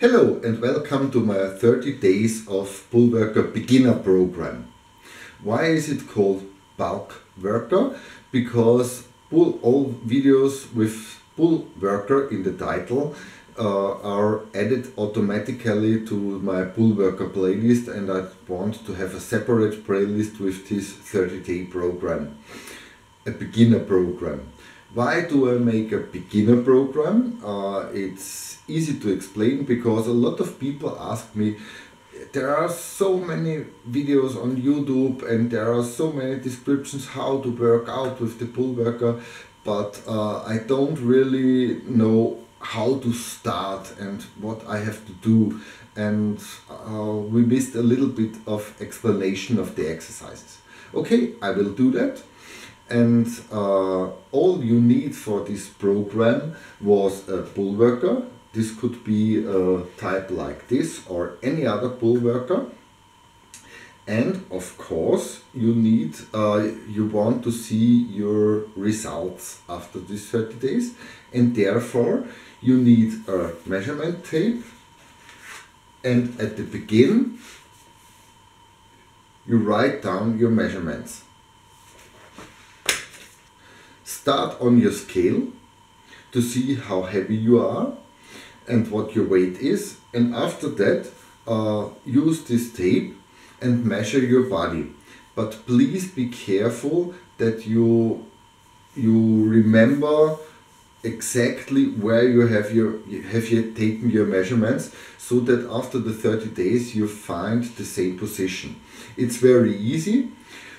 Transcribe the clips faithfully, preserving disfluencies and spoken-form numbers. Hello and welcome to my thirty days of Bullworker beginner program. Why is it called Bullworker? Because bull, all videos with Bullworker in the title uh, are added automatically to my Bullworker playlist, and I want to have a separate playlist with this thirty day program, a beginner program. Why do I make a beginner program? Uh, it's easy to explain because a lot of people ask me, there are so many videos on YouTube and there are so many descriptions how to work out with the Bullworker, but uh, I don't really know how to start and what I have to do, and uh, we missed a little bit of explanation of the exercises. Okay, I will do that. And uh, all you need for this program was a Bullworker. This could be a type like this or any other Bullworker. And of course, you need, uh, you want to see your results after these thirty days, and therefore you need a measurement tape. And at the begin, you write down your measurements. Start on your scale to see how heavy you are and what your weight is, and after that uh, use this tape and measure your body. But please be careful that you you remember exactly where you have your you have yet taken your measurements, so that after the thirty days you find the same position. It's very easy.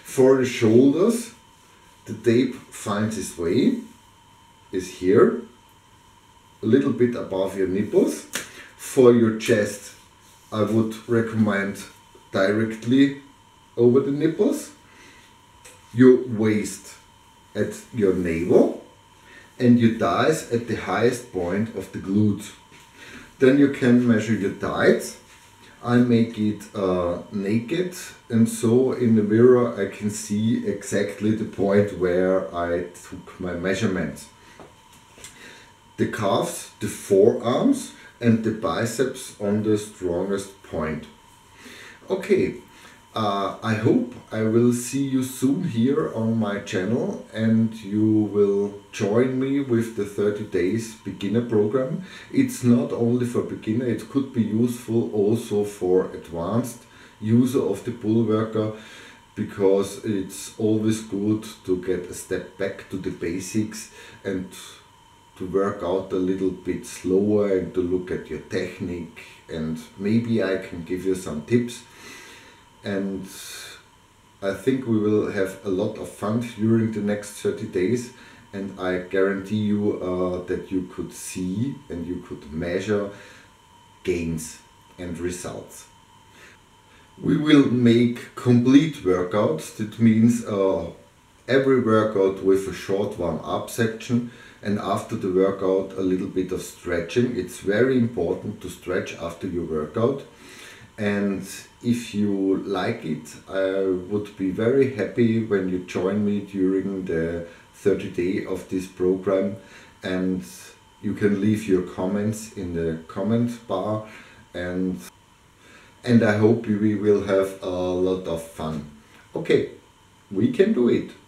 For the shoulders, the tape finds its way, is here, a little bit above your nipples. For your chest, I would recommend directly over the nipples, your waist at your navel, and your thighs at the highest point of the glute. Then you can measure your thighs. I make it uh, naked, and so in the mirror I can see exactly the point where I took my measurements. The calves, the forearms and the biceps on the strongest point. Okay, uh, I hope I will see you soon here on my channel, and you will join me with the thirty days beginner program. It's not only for beginner, it could be useful also for advanced user of the Bullworker, because it's always good to get a step back to the basics and to work out a little bit slower and to look at your technique, and maybe I can give you some tips, and I think we will have a lot of fun during the next thirty days, and I guarantee you uh, that you could see and you could measure gains and results. We will make complete workouts. That means uh, every workout with a short warm-up section, and after the workout a little bit of stretching. It's very important to stretch after your workout, and if you like it, I would be very happy when you join me during the thirty day of this program, and you can leave your comments in the comment bar, and and I hope we will have a lot of fun. Okay, we can do it.